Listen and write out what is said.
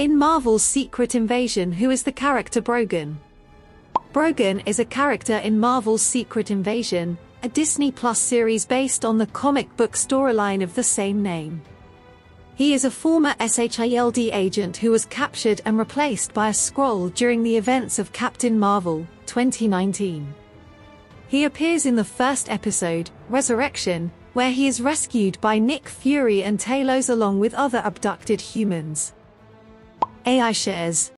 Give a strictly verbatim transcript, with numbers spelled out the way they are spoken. in Marvel's Secret Invasion. Who is the character Brogan? Brogan is a character in Marvel's Secret Invasion, a Disney+ series based on the comic book storyline of the same name. He is a former SHIELD agent who was captured and replaced by a Skrull during the events of Captain Marvel, twenty nineteen. He appears in the first episode, Resurrection, where he is rescued by Nick Fury and Talos along with other abducted humans. A I shares.